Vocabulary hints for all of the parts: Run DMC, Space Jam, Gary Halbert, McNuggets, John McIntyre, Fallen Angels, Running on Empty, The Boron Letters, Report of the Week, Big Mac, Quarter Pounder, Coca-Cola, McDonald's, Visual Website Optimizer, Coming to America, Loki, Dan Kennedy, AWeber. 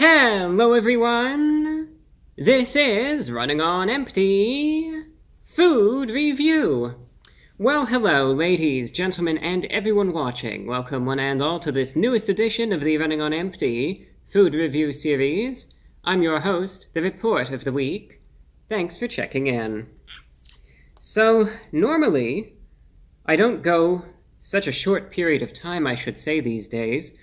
Hello everyone! This is Running on Empty Food Review! Well, hello ladies, gentlemen, and everyone watching. Welcome one and all to this newest edition of the Running on Empty Food Review series. I'm your host, the Report of the Week. Thanks for checking in. So, normally, I don't go such a short period of time, I should say, these days,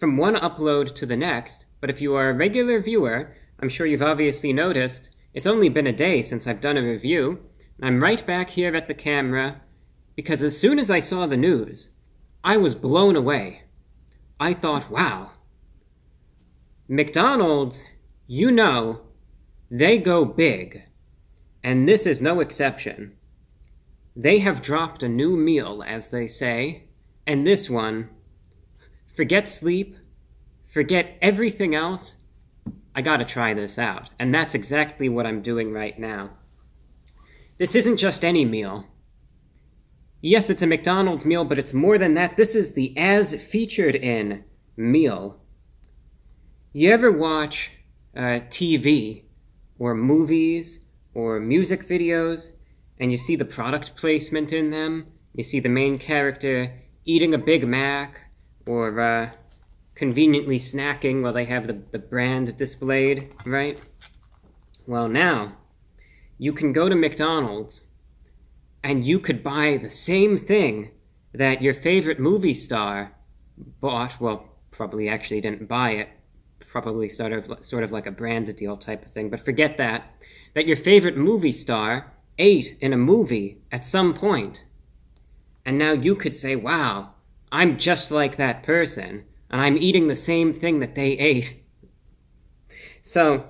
from one upload to the next, but if you are a regular viewer, I'm sure you've obviously noticed, it's only been a day since I've done a review, and I'm right back here at the camera, because as soon as I saw the news, I was blown away. I thought, wow, McDonald's, you know, they go big, and this is no exception. They have dropped a new meal, as they say, and this one, forget sleep, forget everything else, I gotta try this out. And that's exactly what I'm doing right now. This isn't just any meal. Yes, it's a McDonald's meal, but it's more than that. This is the as featured in meal. You ever watch TV or movies or music videos and you see the product placement in them? You see the main character eating a Big Mac or conveniently snacking while they have the brand displayed, right? Well, now, you can go to McDonald's and you could buy the same thing that your favorite movie star bought. Well, probably actually didn't buy it. Probably sort of like a brand deal type of thing, but forget that. That your favorite movie star ate in a movie at some point. And now you could say, wow, I'm just like that person. And I'm eating the same thing that they ate. So,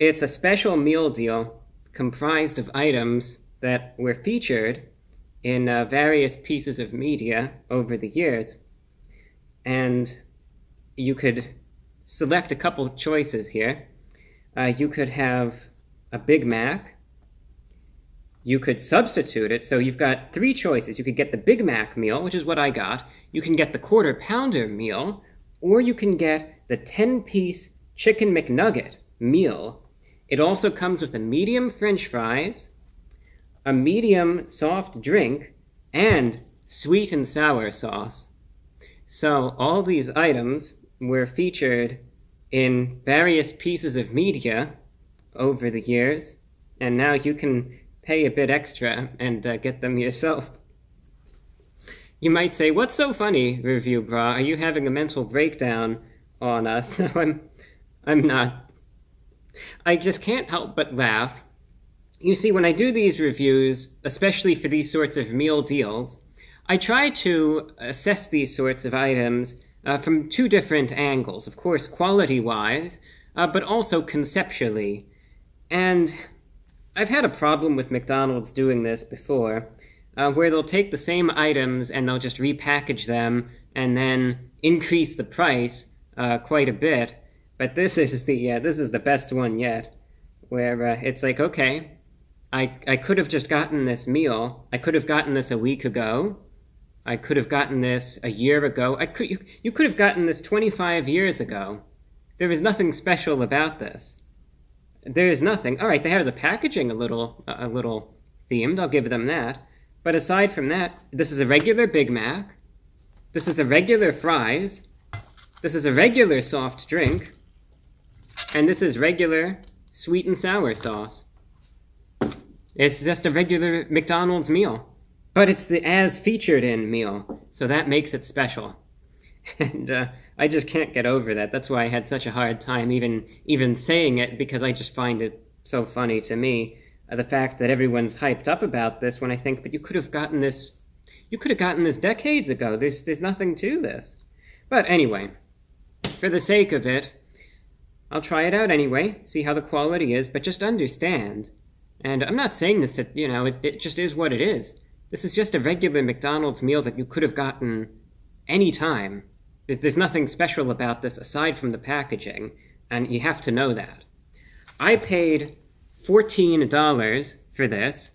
it's a special meal deal comprised of items that were featured in various pieces of media over the years. And you could select a couple choices here. You could have a Big Mac. You could substitute it, so you've got three choices. You could get the Big Mac meal, which is what I got. You can get the Quarter Pounder meal, or you can get the 10-piece chicken McNugget meal. It also comes with a medium french fries, a medium soft drink, and sweet and sour sauce. So all these items were featured in various pieces of media over the years, and now you can pay a bit extra and get them yourself. You might say, what's so funny, Review Bra? Are you having a mental breakdown on us? No, I'm not. I just can't help but laugh. You see, when I do these reviews, especially for these sorts of meal deals, I try to assess these sorts of items from two different angles. Of course, quality-wise, but also conceptually. And I've had a problem with McDonald's doing this before. Where they'll take the same items and they'll just repackage them and then increase the price quite a bit. But this is the best one yet, where it's like, okay, I could have just gotten this meal. I could have gotten this a week ago. I could have gotten this a year ago. You could have gotten this 25 years ago. There is nothing special about this. There is nothing. All right, they have the packaging a little themed. I'll give them that. But aside from that, this is a regular Big Mac, this is a regular fries, this is a regular soft drink, and this is regular sweet and sour sauce. It's just a regular McDonald's meal, but it's the as featured in meal, so that makes it special. And I just can't get over that. That's why I had such a hard time even saying it, because I just find it so funny to me. The fact that everyone's hyped up about this, when I think, but you could have gotten this decades ago. There's nothing to this. But anyway, for the sake of it, I'll try it out anyway, see how the quality is, but just understand. And I'm not saying this to, you know, it just is what it is. This is just a regular McDonald's meal that you could have gotten any time. There's nothing special about this aside from the packaging, and you have to know that. I paid $14 for this,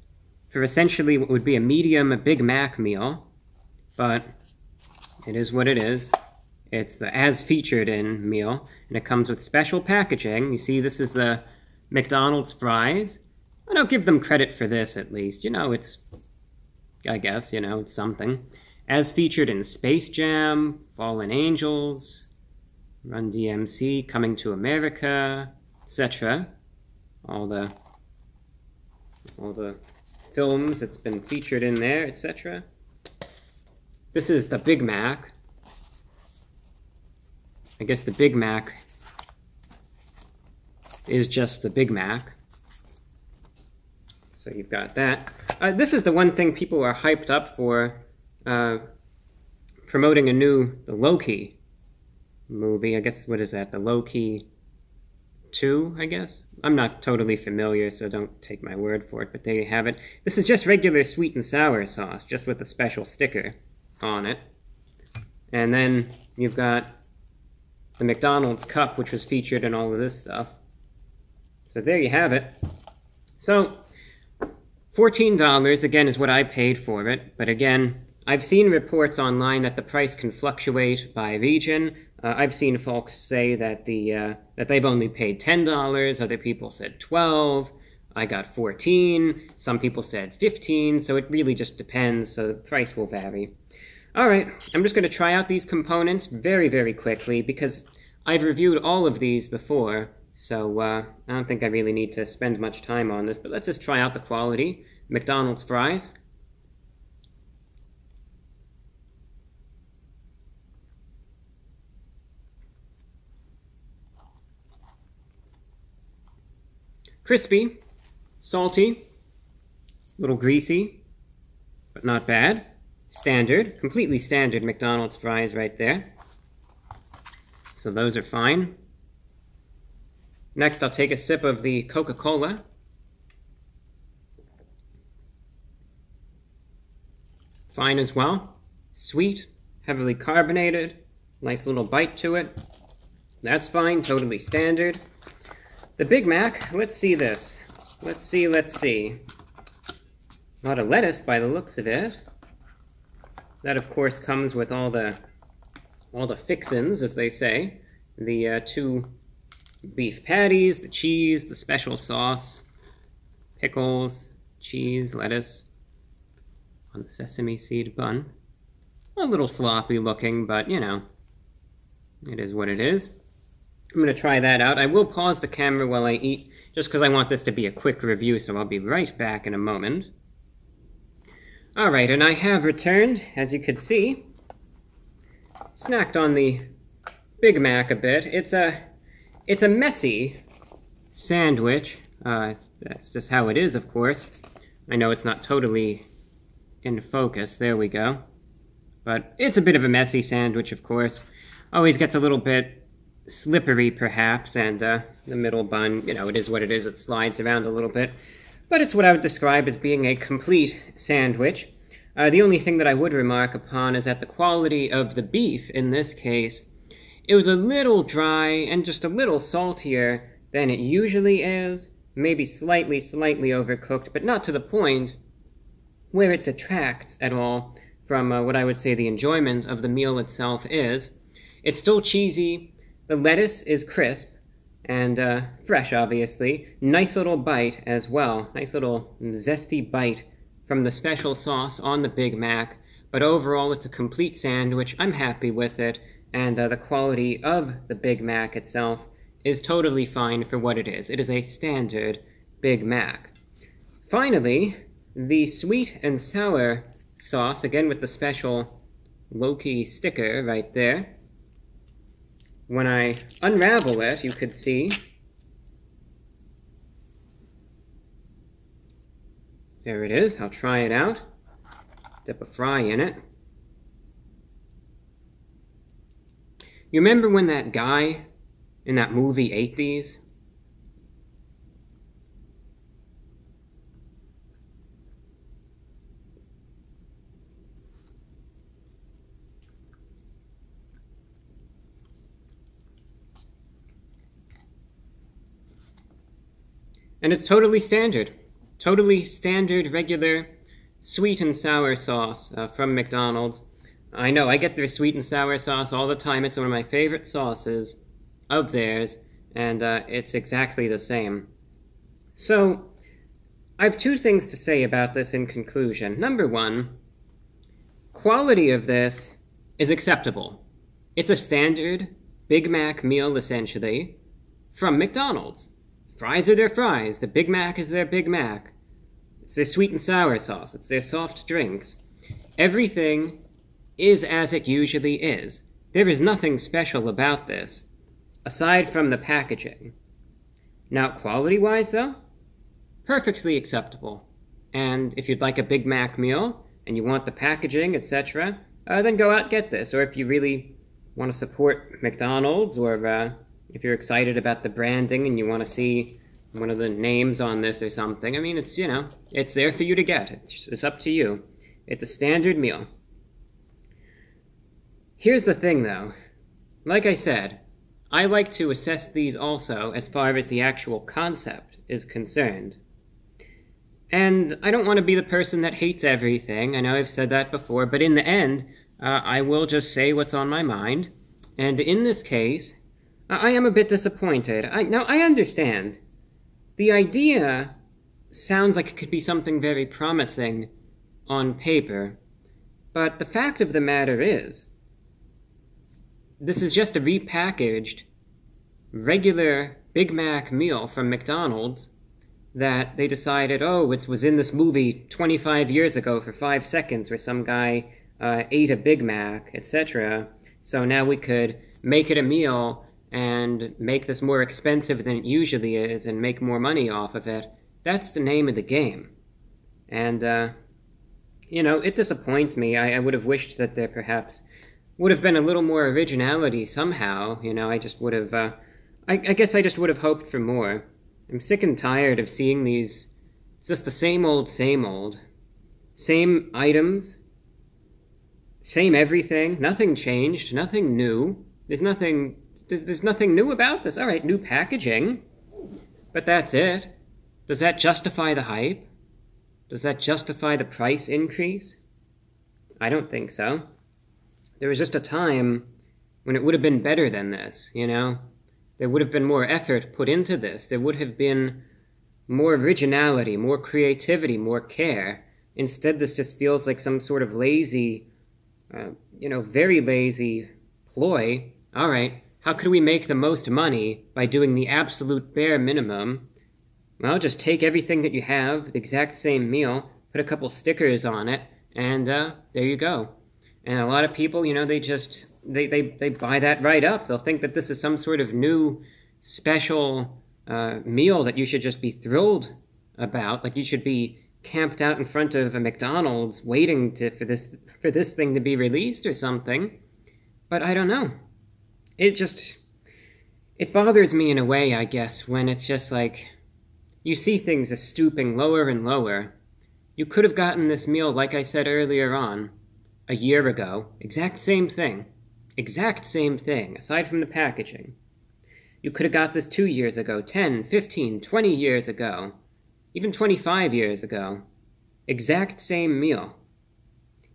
for essentially what would be a medium Big Mac meal, but it is what it is. It's the as featured in meal, and it comes with special packaging. You see, this is the McDonald's fries. I don't give them credit for this, at least. You know, it's, I guess, you know, it's something. As featured in Space Jam, Fallen Angels, Run DMC, Coming to America, etc. All the films it's been featured in there, etc. This is the Big Mac. I guess the Big Mac is just the Big Mac. So you've got that. This is the one thing people are hyped up for, promoting a new Loki movie. I guess, what is that? The Loki 2, I guess? I'm not totally familiar, so don't take my word for it, but there you have it. This is just regular sweet and sour sauce, just with a special sticker on it. And then you've got the McDonald's cup, which was featured in all of this stuff. So there you have it. So $14, again, is what I paid for it, but again, I've seen reports online that the price can fluctuate by region. I've seen folks say that that they've only paid $10, other people said $12, I got $14, some people said $15, so it really just depends, so the price will vary. Alright, I'm just going to try out these components very, very quickly, because I've reviewed all of these before, so I don't think I really need to spend much time on this, but let's just try out the quality. McDonald's fries. Crispy, salty, a little greasy, but not bad. Standard, completely standard McDonald's fries right there. So those are fine. Next, I'll take a sip of the Coca-Cola. Fine as well. Sweet, heavily carbonated, nice little bite to it. That's fine, totally standard. The Big Mac, let's see this. Let's see. A lot of lettuce by the looks of it. That, of course, comes with all the fixins, as they say. The two beef patties, the cheese, the special sauce, pickles, cheese, lettuce, on the sesame seed bun. A little sloppy looking, but, you know, it is what it is. I'm going to try that out. I will pause the camera while I eat, just because I want this to be a quick review, so I'll be right back in a moment. Alright, and I have returned, as you could see. Snacked on the Big Mac a bit. It's a messy sandwich. That's just how it is, of course. I know it's not totally in focus. There we go. But it's a bit of a messy sandwich, of course. Always gets a little bit slippery, perhaps, and the middle bun, you know, it is what it is, it slides around a little bit, but it's what I would describe as being a complete sandwich. The only thing that I would remark upon is that the quality of the beef, in this case, it was a little dry and just a little saltier than it usually is, maybe slightly overcooked, but not to the point where it detracts at all from what I would say the enjoyment of the meal itself is. It's still cheesy. The lettuce is crisp and fresh, obviously. Nice little bite as well. Nice little zesty bite from the special sauce on the Big Mac. But overall, it's a complete sandwich. I'm happy with it. And the quality of the Big Mac itself is totally fine for what it is. It is a standard Big Mac. Finally, the sweet and sour sauce, again with the special Loki sticker right there. When I unravel it, you could see, there it is. I'll try it out. Dip a fry in it. You remember when that guy in that movie ate these? And it's totally standard, regular, sweet and sour sauce from McDonald's. I know, I get their sweet and sour sauce all the time. It's one of my favorite sauces of theirs, and it's exactly the same. So, I have two things to say about this in conclusion. Number one, quality of this is acceptable. It's a standard Big Mac meal, essentially, from McDonald's. Fries are their fries. The Big Mac is their Big Mac. It's their sweet and sour sauce. It's their soft drinks. Everything is as it usually is. There is nothing special about this, aside from the packaging. Now, quality-wise, though, perfectly acceptable. And if you'd like a Big Mac meal, and you want the packaging, etc., then go out and get this. Or if you really want to support McDonald's, or if you're excited about the branding and you want to see one of the names on this or something, I mean, it's, you know, it's there for you to get. It's up to you. It's a standard meal. Here's the thing, though. Like I said, I like to assess these also as far as the actual concept is concerned. And I don't want to be the person that hates everything. I know I've said that before, but in the end, I will just say what's on my mind. And in this case, I am a bit disappointed. Now, I understand. The idea sounds like it could be something very promising on paper, but the fact of the matter is, this is just a repackaged, regular Big Mac meal from McDonald's that they decided, oh, it was in this movie 25 years ago for 5 seconds where some guy ate a Big Mac, etc. So now we could make it a meal and make this more expensive than it usually is and make more money off of it. That's the name of the game. And, you know, it disappoints me. I would have wished that there perhaps would have been a little more originality somehow. You know, I just would have, I guess I just would have hoped for more. I'm sick and tired of seeing these. It's just the same old, same old. Same items. Same everything. Nothing changed. Nothing new. There's nothing new about this. All right, new packaging. But that's it. Does that justify the hype? Does that justify the price increase? I don't think so. There was just a time when it would have been better than this, you know? There would have been more effort put into this. There would have been more originality, more creativity, more care. Instead, this just feels like some sort of lazy, you know, very lazy ploy. All right, how could we make the most money by doing the absolute bare minimum? Well, just take everything that you have, the exact same meal, put a couple stickers on it, and there you go. And a lot of people, you know, they just They buy that right up. They'll think that this is some sort of new, special meal that you should just be thrilled about. Like you should be camped out in front of a McDonald's waiting for this thing to be released or something. But I don't know. It bothers me in a way, I guess, when it's just like, you see things as stooping lower and lower. You could have gotten this meal, like I said earlier on, a year ago. Exact same thing. Exact same thing, aside from the packaging. You could have got this 2 years ago, 10, 15, 20 years ago, even 25 years ago. Exact same meal.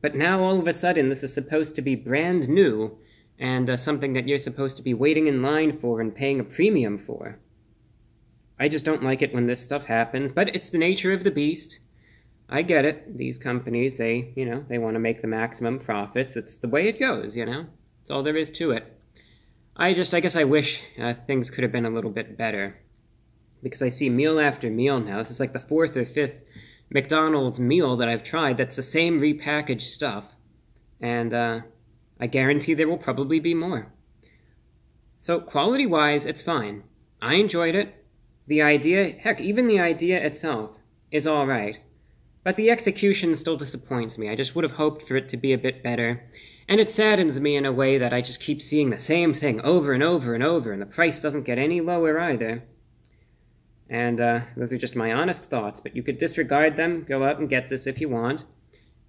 But now all of a sudden this is supposed to be brand new and something that you're supposed to be waiting in line for and paying a premium for. I just don't like it when this stuff happens, but it's the nature of the beast. I get it. These companies, they, you know, they want to make the maximum profits. It's the way it goes, you know? It's all there is to it. I guess I wish things could have been a little bit better. Because I see meal after meal now. This is like the fourth or fifth McDonald's meal that I've tried that's the same repackaged stuff. And I guarantee there will probably be more. So quality-wise, it's fine. I enjoyed it. The idea, heck, even the idea itself is all right. But the execution still disappoints me. I just would have hoped for it to be a bit better. And it saddens me in a way that I just keep seeing the same thing over and over and over, and the price doesn't get any lower either. And those are just my honest thoughts, but you could disregard them, go out and get this if you want.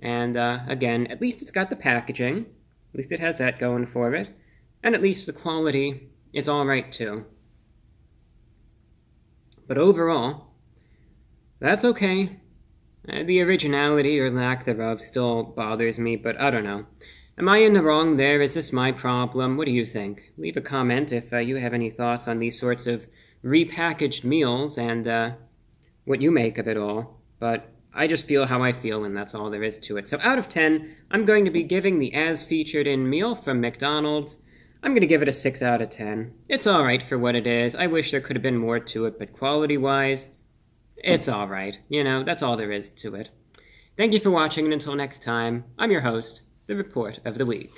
And again, at least it's got the packaging. At least it has that going for it. And at least the quality is all right too. But overall, that's okay. The originality or lack thereof still bothers me, but I don't know. Am I in the wrong there? Is this my problem? What do you think? Leave a comment if you have any thoughts on these sorts of repackaged meals and what you make of it all. But I just feel how I feel, and that's all there is to it. So out of 10, I'm going to be giving the As Featured In meal from McDonald's. I'm going to give it a 6 out of 10. It's all right for what it is. I wish there could have been more to it, but quality-wise, it's all right. You know, that's all there is to it. Thank you for watching, and until next time, I'm your host, the Report of the Week.